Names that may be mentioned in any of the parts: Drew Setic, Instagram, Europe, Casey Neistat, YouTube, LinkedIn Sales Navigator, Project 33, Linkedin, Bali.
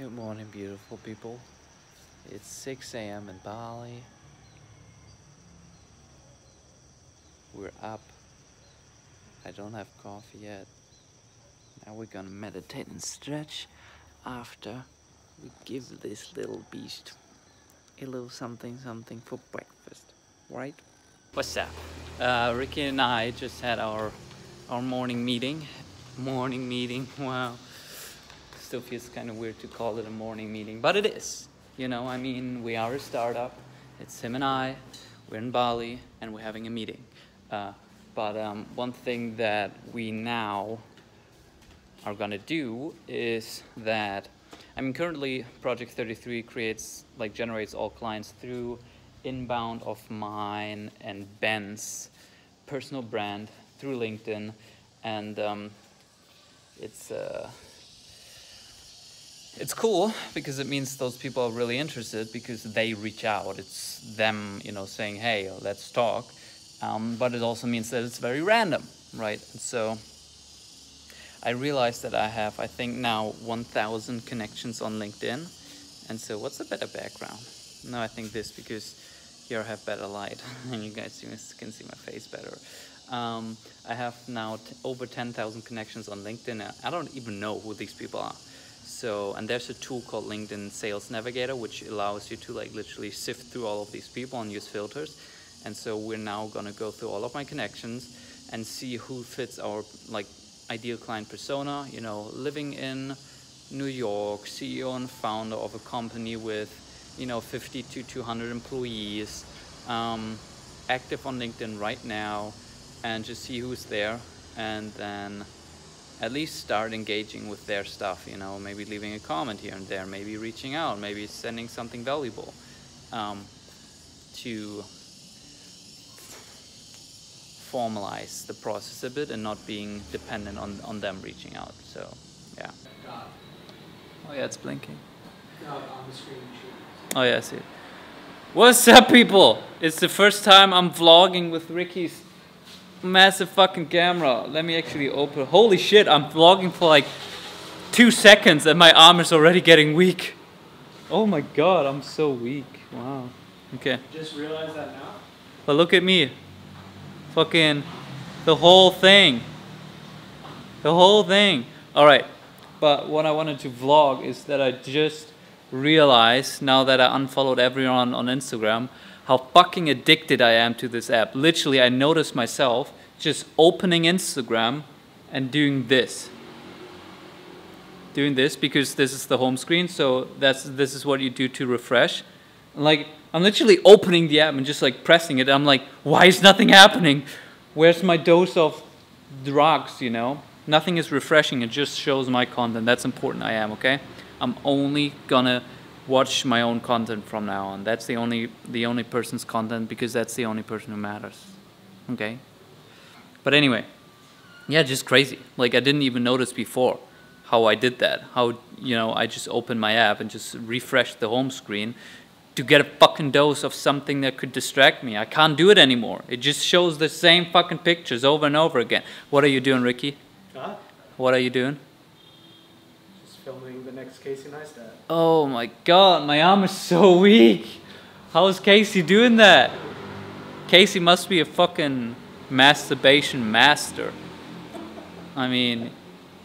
Good morning, beautiful people. It's 6 a.m. in Bali. We're up. I don't have coffee yet. Now we're gonna meditate and stretch after we give this little beast a little something for breakfast, right? What's up? Ricky and I just had our morning meeting. Morning meeting, wow. Still feels kind of weird to call it a morning meeting, but it is. You know, I mean, we are a startup. It's him and I. We're in Bali, and we're having a meeting. But one thing that we now are gonna do is that, I mean, currently Project 33 generates all clients through inbound of mine and Ben's personal brand through LinkedIn, and it's cool because it means those people are really interested because they reach out. It's them, you know, saying, hey, let's talk. But it also means that it's very random, right? And so I realized that I have, I think now 1,000 connections on LinkedIn. And so what's a better background? No, I think this, because here I have better light and you guys can see my face better. I have now over 10,000 connections on LinkedIn. I don't even know who these people are. So, and there's a tool called LinkedIn Sales Navigator, which allows you to like literally sift through all of these people and use filters. And so we're now gonna go through all of my connections and see who fits our like ideal client persona, you know, living in New York, CEO and founder of a company with, you know, 50 to 200 employees, active on LinkedIn right now, and just see who's there. And then at least start engaging with their stuff, you know, maybe leaving a comment here and there, maybe reaching out, maybe sending something valuable to formalize the process a bit and not being dependent on them reaching out. So, yeah. Oh yeah, it's blinking. Oh yeah, I see it. What's up, people? It's the first time I'm vlogging with Ricky's massive fucking camera. Let me actually open. Holy shit, I'm vlogging for like 2 seconds and my arm is already getting weak. Oh my god, I'm so weak. Wow. Okay. Just realize that now? But look at me. Fucking the whole thing. The whole thing. Alright. But what I wanted to vlog is that I just realized, now that I unfollowed everyone on Instagram, how fucking addicted I am to this app. Literally, I noticed myself just opening Instagram and doing this. Doing this because this is the home screen, so this is what you do to refresh. And like, I'm literally opening the app and just like pressing it. I'm like, why is nothing happening? Where's my dose of drugs, you know? Nothing is refreshing, it just shows my content. That's important, I am, okay? I'm only gonna watch my own content from now on. That's the only person's content, because that's the only person who matters. Okay? But anyway, yeah, just crazy. Like, I didn't even notice before how I did that. How, you know, I just opened my app and just refreshed the home screen to get a fucking dose of something that could distract me. I can't do it anymore. It just shows the same fucking pictures over and over again. What are you doing, Ricky? Huh? What are you doing? Filming the next Casey Neistat. Oh my god, my arm is so weak. How is Casey doing that? Casey must be a fucking masturbation master. I mean,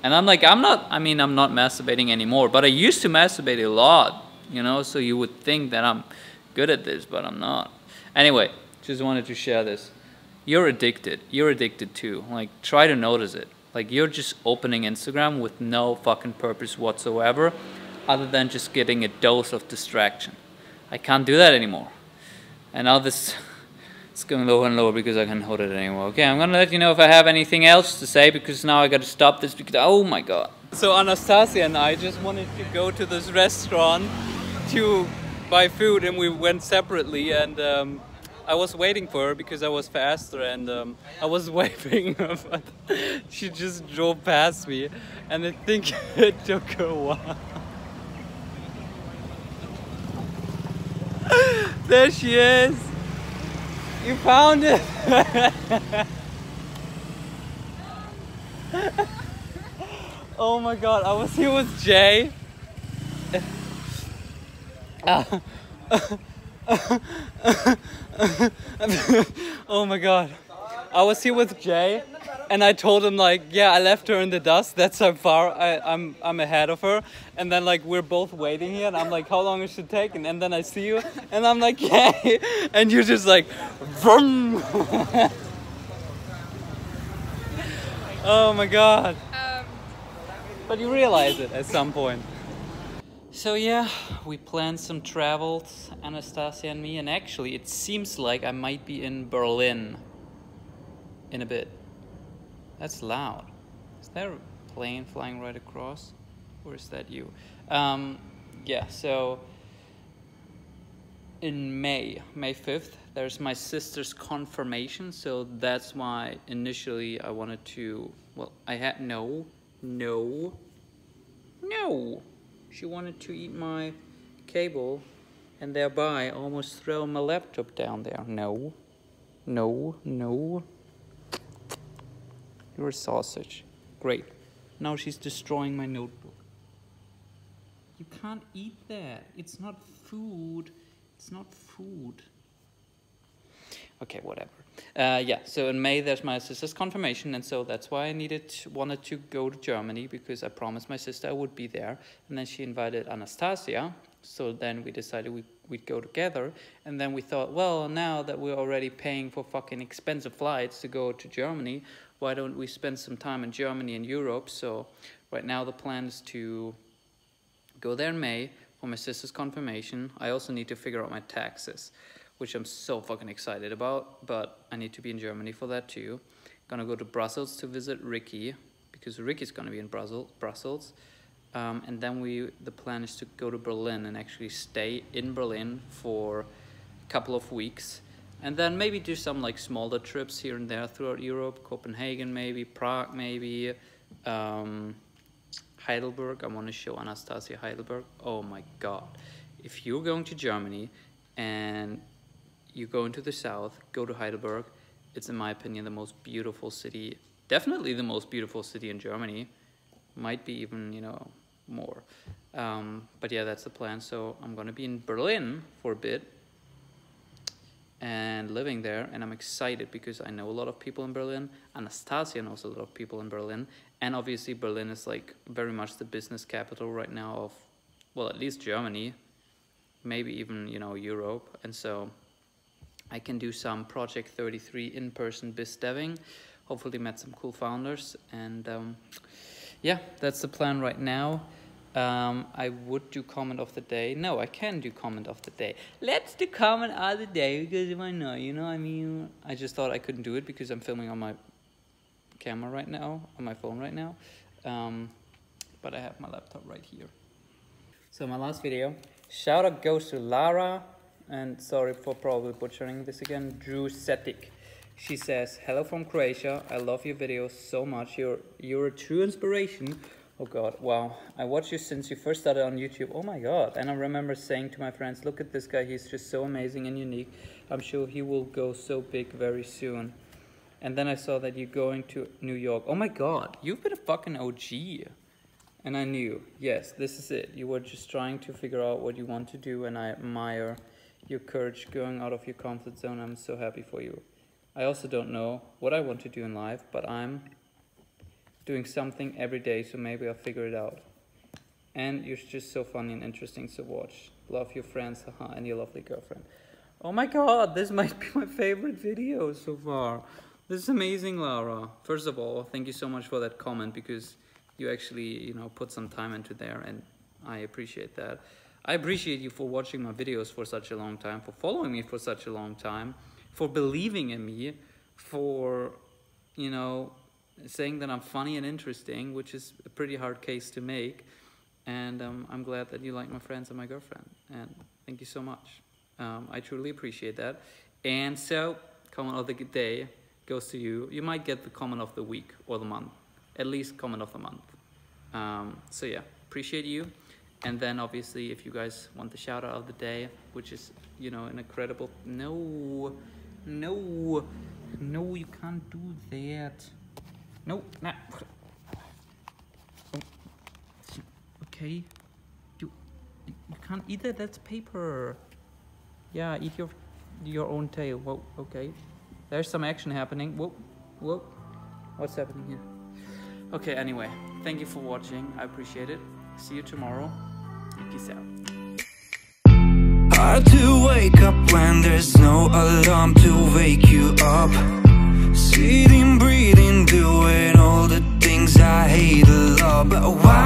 and I'm like, I'm not masturbating anymore, but I used to masturbate a lot, you know, so you would think that I'm good at this, but I'm not. Anyway, just wanted to share this. You're addicted too. Like, try to notice it. Like, you're just opening Instagram with no fucking purpose whatsoever, other than just getting a dose of distraction. I can't do that anymore. And now this, it's going lower and lower because I can't hold it anymore. Okay, I'm gonna let you know if I have anything else to say, because now I gotta stop this because, oh my god. So Anastasia and I just wanted to go to this restaurant to buy food, and we went separately, and I was waiting for her because I was faster, and I was waving her, but she just drove past me, and I think it took her a while. There she is! You found it! Oh my god, I was here with Jay, Oh my god, I was here with Jay and I told him like, yeah, I left her in the dust, that's how far I'm ahead of her. And then like we're both waiting here and I'm like, how long it should take? And then I see you and I'm like, yeah, and you're just like vroom. Oh my god. But you realize it at some point. So yeah, we planned some travels, Anastasia and me, and actually it seems like I might be in Berlin in a bit. That's loud. Is there a plane flying right across? Or is that you? Yeah, so in May 5th, there's my sister's confirmation, so that's why initially I wanted to, well, I had no. She wanted to eat my cable and thereby almost throw my laptop down there. No. You're a sausage. Great. Now she's destroying my notebook. You can't eat that. It's not food. It's not food. Okay, whatever. Yeah, so in May there's my sister's confirmation, and so that's why I wanted to go to Germany, because I promised my sister I would be there, and then she invited Anastasia, so then we decided we'd go together, and then we thought, well, now that we're already paying for fucking expensive flights to go to Germany, why don't we spend some time in Germany and Europe? So right now the plan is to go there in May for my sister's confirmation. I also need to figure out my taxes, which I'm so fucking excited about, but I need to be in Germany for that too. Gonna go to Brussels to visit Ricky, because Ricky's gonna be in Brussels. And then the plan is to go to Berlin and actually stay in Berlin for a couple of weeks. And then maybe do some like smaller trips here and there throughout Europe, Copenhagen maybe, Prague maybe, Heidelberg. I wanna show Anastasia Heidelberg. Oh my God. If you're going to Germany and you go into the south, go to Heidelberg. It's, in my opinion, the most beautiful city, definitely the most beautiful city in Germany. Might be even, you know, more. But yeah, that's the plan. So I'm gonna be in Berlin for a bit and living there. And I'm excited because I know a lot of people in Berlin. Anastasia knows a lot of people in Berlin. And obviously Berlin is like very much the business capital right now of, well, at least Germany, maybe even, you know, Europe. And so I can do some Project 33 in-person biz deving. Hopefully met some cool founders. And yeah, that's the plan right now. I would do comment of the day. No, I can do comment of the day. Let's do comment of the day, because why not? You know, I mean, I just thought I couldn't do it because I'm filming on my camera right now, on my phone right now. But I have my laptop right here. So my last video, shout out goes to Lara, and sorry for probably butchering this again, Drew Setic. She says, hello from Croatia. I love your videos so much. You're a true inspiration. Oh God, wow. I watched you since you first started on YouTube. Oh my God. And I remember saying to my friends, look at this guy. He's just so amazing and unique. I'm sure he will go so big very soon. And then I saw that you're going to New York. Oh my God, you've been a fucking OG. And I knew, yes, this is it. You were just trying to figure out what you want to do, and I admire your courage going out of your comfort zone. I'm so happy for you. I also don't know what I want to do in life, but I'm doing something every day, so maybe I'll figure it out. And you're just so funny and interesting to watch. Love your friends, haha, and your lovely girlfriend. Oh my God, this might be my favorite video so far. This is amazing, Lara. First of all, thank you so much for that comment, because you actually, you know, put some time into there, and I appreciate that. I appreciate you for watching my videos for such a long time, for following me for such a long time, for believing in me, for, you know, saying that I'm funny and interesting, which is a pretty hard case to make. And I'm glad that you like my friends and my girlfriend. And thank you so much. I truly appreciate that. And so, comment of the day goes to you. You might get the comment of the week or the month, at least comment of the month. So yeah, appreciate you. And then obviously, if you guys want the shout out of the day, which is, you know, an incredible, no, you can't do that. No, nah. Okay, can't eat it, that's paper. Yeah, eat your own tail. Whoa, okay. There's some action happening. Whoa, whoa. What's happening here? Okay, anyway, thank you for watching. I appreciate it. See you tomorrow. Peace out. Hard to wake up when there's no alarm to wake you up. Sitting, breathing, doing all the things I hate a lot, but why?